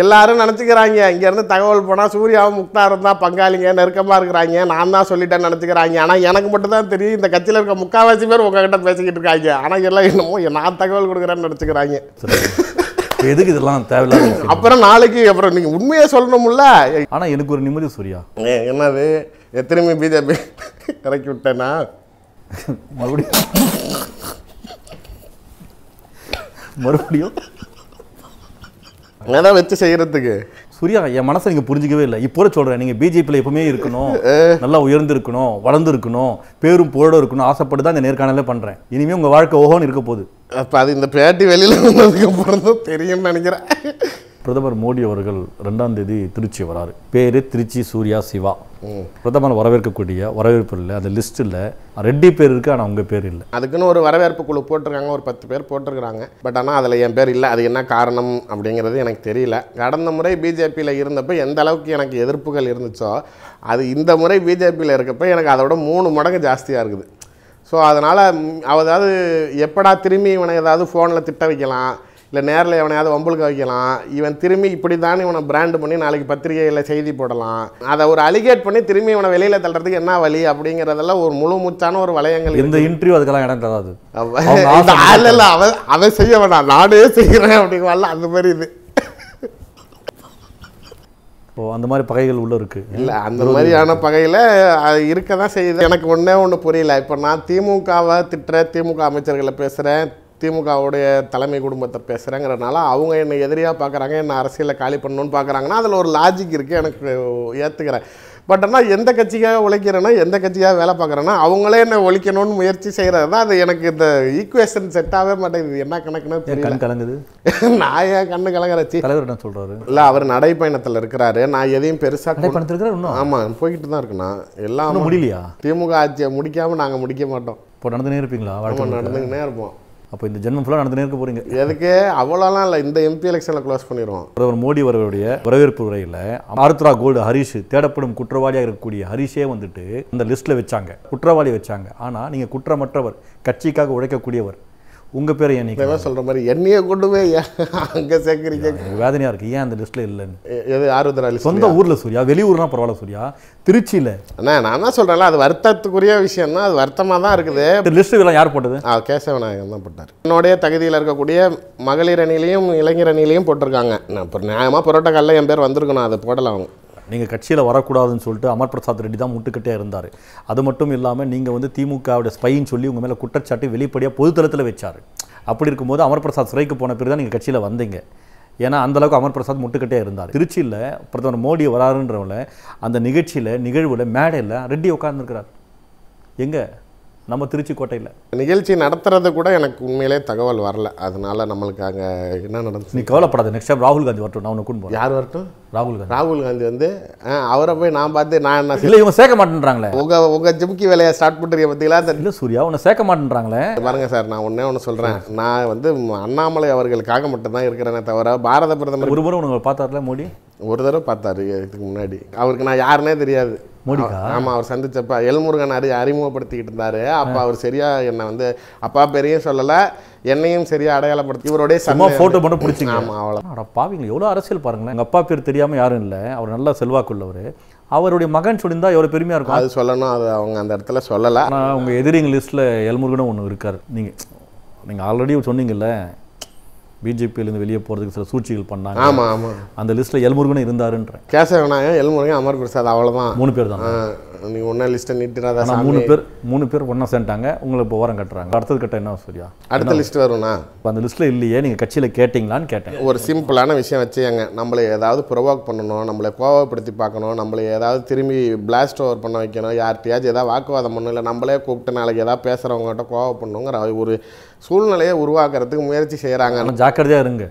எல்லாரும் நினச்சிக்கிறாங்க இங்கேருந்து தகவல் போனால் சூர்யாவும் முக்தாரும் தான் பங்காளிங்க, நெருக்கமாக இருக்கிறாங்க, நான் தான் சொல்லிட்டேன்னு நினச்சிக்கிறாங்க. ஆனால் எனக்கு மட்டும் தான் தெரியும், இந்த கட்சியில் இருக்க முக்கால்வாசி பேர் உங்ககிட்ட பேசிக்கிட்டு இருக்காங்க. ஆனால் எல்லாம் என்னமோ நான் தகவல் கொடுக்குறேன்னு நினச்சிக்கிறாங்க. எதுக்கு இதெல்லாம் தேவையில்ல? அப்புறம் நாளைக்கு அப்புறம் நீங்கள் உண்மையாக சொல்லணும்ல. ஆனால் எனக்கு ஒரு நிம்மதி சூர்யா, என்னது எத்தனையுமே பிஜேபி இறக்கி விட்டேன்னா மறுபடியும் மறுபடியும் அங்கதான் வச்சு செய்யறதுக்கு. சூர்யா, என் மனசை நீங்கள் புரிஞ்சிக்கவே இல்லை. இப்போ சொல்கிறேன், நீங்கள் பிஜேபியில் எப்பவுமே இருக்கணும், நல்லா உயர்ந்திருக்கணும், வளர்ந்துருக்கணும், பேரும் புகழோடு இருக்கணும் ஆசைப்பட்டு தான் இந்த நேர்காணலே பண்ணுறேன். இனிமேல் உங்கள் வாழ்க்கை ஓஹோன்னு இருக்க போகுது. அப்போ அது இந்த பேட்டி வெளியில் வந்ததுக்கப்புறம் தான் தெரியும்னு நினைக்கிறேன். பிரதமர் மோடி அவர்கள் ரெண்டாம் தேதி திருச்சி வராரு. பேர் திருச்சி சூர்யா சிவா. பிரதமர் வரவேற்கக்கூடிய வரவேற்பு இல்லை, அந்த லிஸ்ட்டில் ரெட்டி பேர் இருக்குது, ஆனால் அவங்க பேர் இல்லை. அதுக்குன்னு ஒரு வரவேற்பு குழு போட்டிருக்காங்க, ஒரு பத்து பேர் போட்டிருக்கிறாங்க. பட் ஆனால் அதில் என் பேர் இல்லை. அது என்ன காரணம் அப்படிங்கிறது எனக்கு தெரியல. கடந்த முறை பிஜேபியில் இருந்தப்போ எந்த அளவுக்கு எனக்கு எதிர்ப்புகள் இருந்துச்சோ அது இந்த முறை பிஜேபியில் இருக்கப்போ எனக்கு அதோட மூணு மடங்கு ஜாஸ்தியாக இருக்குது. ஸோ அதனால் அதாவது எப்படா திரும்பி இவனை ஏதாவது ஃபோனில் திட்ட வைக்கலாம், இல்லை நேரில் எவனையாவது வம்புலுக்கு வைக்கலாம், இவன் திரும்பி இப்படி தானே இவனை பிராண்டு பண்ணி நாளைக்கு பத்திரிகையில் செய்தி போடலாம், அதை ஒரு அலிகேட் பண்ணி திரும்பி இவனை வெளியில் தள்ளுறதுக்கு என்ன வழி அப்படிங்கிறதெல்லாம் ஒரு முழு மூச்சான ஒரு வளையங்கள். இந்த இன்டர்வியூ அதுக்கெல்லாம் இடம் தராது. இல்லை அவன் அதை செய்ய வேண்டாம், நானே செய்கிறேன் அப்படிங்குவாள். அந்த மாதிரி இது ஓ அந்த மாதிரி பகைகள் உள்ளே இருக்குது. இல்லை அந்த மாதிரியான பகையில் அது இருக்க தான் செய்யுது. எனக்கு ஒன்றே ஒன்று புரியல. இப்போ நான் திமுகவை திட்டுற திமுக அமைச்சர்களை பேசுகிறேன், திமுகவுடைய தலைமை குடும்பத்தை பேசுகிறேங்கிறதுனால அவங்க என்னை எதிரியாக பார்க்குறாங்க, என்னை அரசியலில் காலி பண்ணணும்னு பார்க்குறாங்கன்னா அதில் ஒரு லாஜிக் இருக்குது, எனக்கு ஏற்றுக்கிறேன். பட் ஆனால் எந்த கட்சிக்காக உழைக்கிறேன்னா, எந்த கட்சிக்காக வேலை பார்க்குறேன்னா அவங்களே என்னை ஒழிக்கணும்னு முயற்சி செய்கிறது தான். அது எனக்கு இந்த ஈக்குவேஷன் செட்டாகவே மாட்டேங்குது. என்ன கணக்குன்னு தெரியல. கலங்குது. நான் ஏன் கண்ணு கலங்குறச்சி? தலைவர்கிட்ட சொல்கிறாரு இல்லை, அவர் நடைப்பயணத்தில் இருக்கிறாரு. நான் எதையும் பெருசாக நடைப்பயணத்தில் இருக்கிறேன் இன்னும். ஆமாம், போய்கிட்டு தான் இருக்குண்ணா. எல்லாம் முடியலையா? திமுக ஆட்சியை முடிக்காமல் நாங்கள் முடிக்க மாட்டோம். இப்போ நடந்துனே இருப்பீங்களா? வழக்கம் நடந்துக்கினே இருப்போம். அப்போ இந்த ஜென்மம் ஃபுல்லாக நடந்துனே இருக்க போகிறீங்க. எதுக்கு அவ்வளோலாம் இல்லை, இந்த எம்பி எலெக்ஷனில் க்ளோஸ் பண்ணிடுவோம். பிரதமர் மோடி அவர்களுடைய வரவேற்பு உரையில் ஆர்த்ரா கோல்டு ஹரிஷ், தேடப்படும் குற்றவாளியாக இருக்கக்கூடிய ஹரிஷே வந்துட்டு அந்த லிஸ்ட்டில் வச்சாங்க, குற்றவாளி வச்சாங்க. ஆனால் நீங்கள் குற்றமற்றவர், கட்சிக்காக உழைக்கக்கூடியவர், உங்கள் பேரை ஏன் நீங்கள் சொல்கிற மாதிரி என்னையே கொண்டு போய் அங்கே சேர்க்குறீங்க? வேதனையாக இருக்குது. ஏன் அந்த லிஸ்ட்டில் இல்லைன்னு? எது ஆருத்ரா லிஸ்ட்? சொந்த ஊரில் சூர்யா, வெளியூர்லாம் பரவாயில்ல சூர்யா, திருச்சியில் அண்ணா நான் தான் சொல்கிறேன்ல, அது வருத்தத்துக்குரிய விஷயம் தான். அது வருத்தமாக தான் இருக்குது. இந்த லிஸ்ட்டு இதெல்லாம் யார் போட்டது? ஆ கேசவநாயகம் தான் போட்டார். என்னுடைய தகுதியில் இருக்கக்கூடிய மகளிர் அணியிலையும் இளைஞர் அணியிலையும் போட்டிருக்காங்க. நான் இப்போ நியாயமாக புரோட்டோக்காலில் என் பேர் வந்திருக்கணும், அதை போடலாம். அவங்க நீங்கள் கட்சியில் வரக்கூடாதுன்னு சொல்லிட்டு அமர் பிரசாத் ரெட்டி தான் முட்டுக்கட்டையாக இருந்தார். அது மட்டும் இல்லாமல் நீங்கள் வந்து திமுகவோட ஸ்பைன்னு சொல்லி உங்கள் மேலே குற்றச்சாட்டு வெளிப்படையாக பொதுத்தளத்தில் வச்சார். அப்படி இருக்கும்போது அமர் பிரசாத் சிறைக்கு போன பிறகு தான் நீங்கள் கட்சியில் வந்தீங்க. ஏன்னா அந்தளவுக்கு அமர் பிரசாத் முட்டுக்கட்டையாக இருந்தார். திருச்சியில் பிரதமர் மோடி வராருன்றவங்கள அந்த நிகழ்ச்சியில் நிகழ்வில் மேடையில் ரெட்டி உட்கார்ந்துருக்கிறார். எங்கே? நம்ம திருச்சி கோட்டையில் நிகழ்ச்சி நடத்துறது கூட எனக்கு உண்மையிலே தகவல் வரல. அதனால நம்மளுக்கு அங்கே என்ன நடந்துச்சு? நீ கவலைப்படாது, நெக்ஸ்ட் டைம் ராகுல் காந்தி வரட்டும், நான் உனக்கு கூப்பிடுறேன். யார் வரட்டும்? ராகுல் காந்தி. ராகுல் காந்தி வந்து அவரை போய் நான் பார்த்து நான் என்ன இல்லை, இவங்க சேர்க்க மாட்டேன்றாங்களே. உங்கள் உங்கள் ஜிம்கி வேலையை ஸ்டார்ட் பண்ணுறீங்க பார்த்தீங்களா? இல்லை சூர்யா, உன்னை சேர்க்க மாட்டேன்றாங்களே. பாருங்க சார், நான் ஒன்றே ஒன்று சொல்கிறேன், நான் வந்து அண்ணாமலை அவர்களுக்காக மட்டும்தான் இருக்கிறேனே தவிர பாரத பிரதமர் ஒருவரும் உனக்கு பார்த்தார்ல மோடி ஒரு தடவை பார்த்தாரு. இதுக்கு முன்னாடி அவருக்கு நான் யாருன்னே தெரியாது. ஆமாம், அவர் சந்திச்சப்ப எல்முருகன் அடி அறிமுகப்படுத்திக்கிட்டு இருந்தாரு. அப்போ அவர் சரியா என்னை வந்து அப்பா பெரியும் சொல்லலை, என்னையும் சரியா அடையாளப்படுத்தி இவருடைய சம ஃபோட்டோ மட்டும் பிடிச்சிங்க. ஆமாம், அவ்வளோ பாவீங்க. எவ்வளோ அரசியல் பாருங்களேன். எங்கள் அப்பா பேர் தெரியாமல் யாரும் இல்லை, அவர் நல்லா செல்வாக்குள்ளவர். அவருடைய மகன் சொல்லியிருந்தால் எவ்வளோ பெருமையாக இருக்கும். அது சொல்லணும், அது அவங்க அந்த இடத்துல சொல்லலை. ஆனால் உங்கள் எதிரிங்க லிஸ்ட்டில் எல்முருகனும் ஒன்று இருக்கார். நீங்கள் நீங்கள் ஆல்ரெடி சொன்னீங்கல்ல பிஜேபியிலேருந்து வெளியே போகிறதுக்கு சில சூழ்ச்சிகள் பண்ணாங்க. ஆமாம் ஆமாம், அந்த லிஸ்ட்டில் எல்முருகனும் இருந்தாருன்ற. கேசவநாயகம், எல்முருகன், அமர் பிரசாத், அவ்வளோதான் மூணு பேர் தான். நீங்கள் ஒன்றா லிஸ்ட்டை நீட்டினா மூணு பேர் மூணு பேர் ஒன்றா சேர்ந்துட்டாங்க. உங்களை இப்போ ஓரம் கட்டுறாங்க. அடுத்தது கட்ட என்ன சரியா? அடுத்த லிஸ்ட் வரும்ண்ணா. இப்போ அந்த லிஸ்ட்டில் இல்லையே, நீங்கள் கட்சியில் கேட்டிங்களான்னு கேட்டேன். ஒரு சிம்பிளான விஷயம் வச்சுங்க, நம்மளை ஏதாவது ப்ரொவோக் பண்ணணும், நம்மளை கோவப்படுத்தி பார்க்கணும், நம்மளை ஏதாவது திரும்பி பிளாஸ்ட் ஓவர் பண்ண வைக்கணும், யார்கிட்டையாச்சும் ஏதாவது வாக்குவாதம் பண்ணணும், இல்லை நம்மளே கூப்பிட்டு நாளைக்கு ஏதாவது பேசுகிறவங்ககிட்ட கோவப்படணுங்கிற ஒரு சூழ்நிலையை உருவாக்குறதுக்கு முயற்சி செய்கிறாங்க. ஜாக்கிரதையாக இருங்க.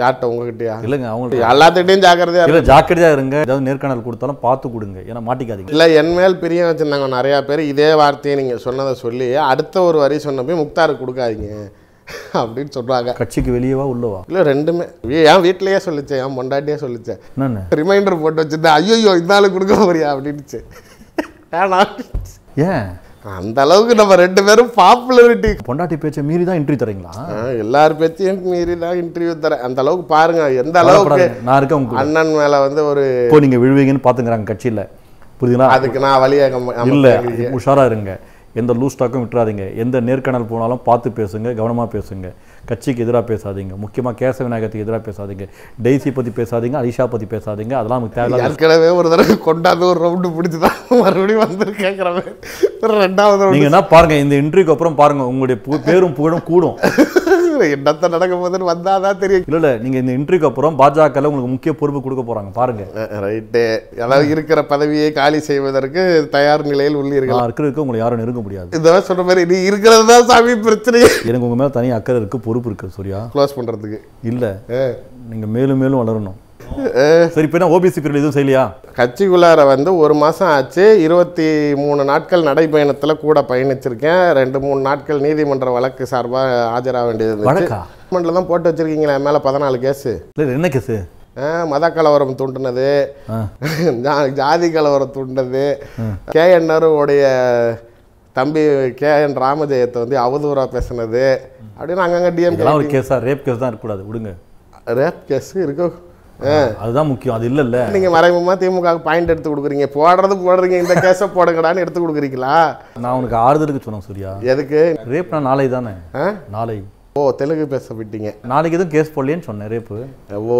யார்கிட்ட? உங்ககிட்டயா? இல்லைங்க, அவங்கள்ட்ட, எல்லாத்துக்கிட்டையும் ஜாக்கிரதையாக இல்லை ஜாக்கிரதையாக இருங்க. ஏதாவது நேர்காணல் கொடுத்தாலும் பார்த்து கொடுங்க, ஏன்னா மாட்டிக்காதீங்க. இல்லை என் மேல் பிரியம் வச்சுருந்தாங்க நிறையா பேர். இதே வார்த்தையை நீங்கள் சொன்னதை சொல்லி அடுத்த ஒரு வரி சொன்ன போய் முக்தாருக்கு கொடுக்காதீங்க அப்படின்னு சொல்கிறாங்க. கட்சிக்கு வெளியவா உள்ளவா? இல்லை ரெண்டுமே. ஏன் வீட்டிலையே சொல்லிச்சேன், என் பொண்டாட்டியே சொல்லிச்சேன். என்னென்ன ரிமைண்டர் போட்டு வச்சுருந்தேன். ஐயோ இந்தாலும் கொடுக்க போறியா அப்படின்னுச்சு. ஏன்னா ஏன் அந்த அளவுக்கு நம்ம ரெண்டு பேரும் பாப்புலரிட்டி. பொண்டாட்டி பேச்சை மீறி தான் இன்டர்வியூ தரீங்களா? எல்லாரும் பேச்சையும் மீறி தான் இன்டர்வியூ தரேன். அந்த அளவுக்கு பாருங்க எந்த அளவுக்கு நான் இருக்கேன். அண்ணன் மேலே வந்து ஒரு இப்போ நீங்கள் விழுவீங்கன்னு பார்த்துங்கிறாங்க கட்சியில், புரியுதுங்களா? அதுக்கு நான் வழியாக இல்லை, உஷாராக இருங்க. எந்த லூஸ் டாக்கும் விட்டுறாதீங்க. எந்த நேர்காணல் போனாலும் பார்த்து பேசுங்க, கவனமாக பேசுங்க. கட்சிக்கு எதிராக பேசாதீங்க, முக்கியமாக கேசவ விநாயகத்துக்கு எதிராக பேசாதீங்க, டெய்ஸி பற்றி பேசாதீங்க, அலிஷா பற்றி பேசாதீங்க. அதெல்லாம் நமக்கு தேவையில்லை. ஏற்கனவே ஒரு தடவை கொண்டாந்து ஒரு ரவுண்டு பிடிச்சி தான் மறுபடியும் வந்து கேட்குறவே ரெண்டாவது நீங்கள் என்ன பாருங்கள், இந்த இன்டர்வியூக்கு அப்புறம் பாருங்கள் உங்களுடைய பேரும் புகழும் கூடும். என்னத்தை நடக்கும் போதுன்னு வந்தால் தான் தெரியும். இல்லை இல்லை, நீங்கள் இந்த இன்டர்வியூக்கு அப்புறம் பாஜகவில் உங்களுக்கு முக்கிய பொறுப்பு கொடுக்க போகிறாங்க பாருங்கள். ரைட்டு, அதாவது இருக்கிற பதவியை காலி செய்வதற்கு தயார் நிலையில் உள்ளீர்கள். இருக்கிறதுக்கு உங்களை யாரும் நெருங்க முடியாது. இதெல்லாம் சொல்கிற மாதிரி நீ இருக்கிறது தான் சாமி பிரச்சனை. எனக்கு உங்கள் மேலே தனி அக்கறை இருக்குது, பொறுப்பு இருக்குது சூர்யா. க்ளோஸ் பண்ணுறதுக்கு இல்லை, நீங்கள் மேலும் மேலும் வளரணும். சரி, இப்போ ஓபிசி பிரிவில் எதுவும் செய்யலையா? கட்சிக்குள்ளார வந்து ஒரு மாதம் ஆச்சு. இருபத்தி மூணு நாட்கள் நடைபயணத்தில் கூட பயணிச்சிருக்கேன். ரெண்டு மூணு நாட்கள் நீதிமன்ற வழக்கு சார்பாக ஆஜராக வேண்டியது. நீதிமன்றம் தான் போட்டு வச்சிருக்கீங்களா மேலே பதினாலு கேஸு? என்ன கேஸு? மத கலவரம் தூண்டினது, ஜாதி கலவரம் தூண்டினது, கே என்ஆருடைய தம்பி கே என் ராமஜெயத்தை வந்து அவதூறாக பேசினது அப்படின்னு அங்கங்கே டிஎம்கே கேஸாக ரேப் கேஸ் தான் இருக்கக்கூடாது, விடுங்க. ரேப் கேஸு இருக்கும், அதுதான் முக்கியம். அது இல்ல இல்ல நீங்க மறைமுகமா திமுக பாயிண்ட் எடுத்து கொடுக்குறீங்க. போடுறது போடுறீங்க, இந்த கேஸ போடுங்கடான்னு எடுத்து கொடுக்குறீங்களா? நான் உனக்கு ஆறுதலுக்கு சொன்னேன் சூர்யா. எதுக்கு ரேப்னா நாளை தானே? நாளை. ஓ, தெலுங்கு பேச விட்டீங்க. நாளைக்கு எதுவும் கேஸ் போடலேன்னு சொன்னேன் ரேப்பு. ஓ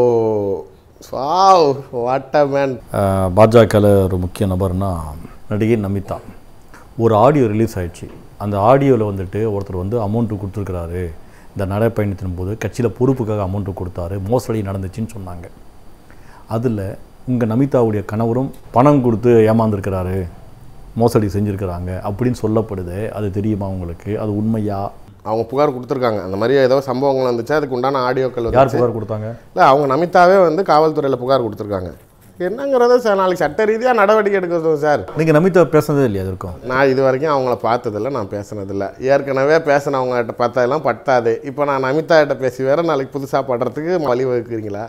சாவ், வாட் அ மேன். பாஜகவில் ஒரு முக்கிய நபர்னா நடிகை நமிதா. ஒரு ஆடியோ ரிலீஸ் ஆயிடுச்சு. அந்த ஆடியோவில் வந்துட்டு ஒருத்தர் வந்து அமௌண்ட்டு கொடுத்துருக்கிறாரு, இந்த நடைப்பயணத்தின் போது கட்சியில் பொறுப்புக்காக அமௌண்ட்டு கொடுத்தாரு, மோசடி நடந்துச்சுன்னு சொன்னாங்க. அதில் உங்கள் நமிதாவுடைய கணவரும் பணம் கொடுத்து ஏமாந்துருக்கிறாரு, மோசடி செஞ்சுருக்கிறாங்க அப்படின்னு சொல்லப்படுது. அது தெரியுமா உங்களுக்கு? அது உண்மையா? அவங்க புகார் கொடுத்துருக்காங்க. அந்த மாதிரி ஏதோ சம்பவங்கள் வந்துச்சு, அதுக்கு உண்டான ஆடியோக்கள். யார் புகார் கொடுத்தாங்க? இல்லை, அவங்க நமிதாவே வந்து காவல்துறையில் புகார் கொடுத்துருக்காங்க. என்னங்கிறத சார் நாளைக்கு சட்ட ரீதியாக நடவடிக்கை எடுக்கிறதும் சார். நீங்கள் நமிதா பேசுனதே இல்லையா? இருக்கும். நான் இது வரைக்கும் அவங்கள பார்த்ததில்லை, நான் பேசுனதில்லை. ஏற்கனவே பேசினவங்ககிட்ட பார்த்ததெல்லாம் பட்டாது. இப்போ நான் நமிதாகிட்ட பேசி வேறு நாளைக்கு புதுசாக படுறதுக்கு வழிவகுக்கிறீங்களா?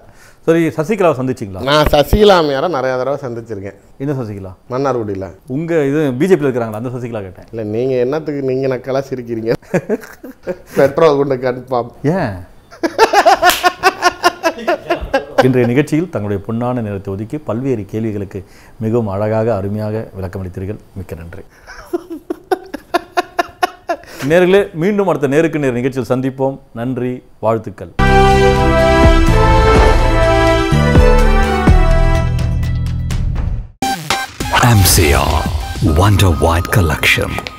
சரி, சசிகலாவை சந்திச்சிங்களா? நான் சசிகலா அம்மையாரை நிறையா தடவை சந்திச்சிருக்கேன். என்ன சசிகலா? மன்னார்குடியில். உங்கள் இது பிஜேபியில் இருக்கிறாங்களா? அந்த சசிகலா கேட்டேன். இல்லை, நீங்கள் என்னத்துக்கு நீங்கள் நக்கலாக சிரிக்கிறீங்க? பெட்ரோல் குண்டு கன்ஃபார்ம். ஏன்? இன்றைய நிகழ்ச்சியில் தங்களுடைய பொன்னான நேரத்தை ஒதுக்கி பல்வேறு கேள்விகளுக்கு மிகவும் அழகாக அருமையாக விளக்கமளித்தீர்கள். மிக்க நன்றி. நேர்களே, மீண்டும் அடுத்த நேருக்கு நேர் நிகழ்ச்சியில் சந்திப்போம். நன்றி, வாழ்த்துக்கள். M C R Wonder Wide Collection.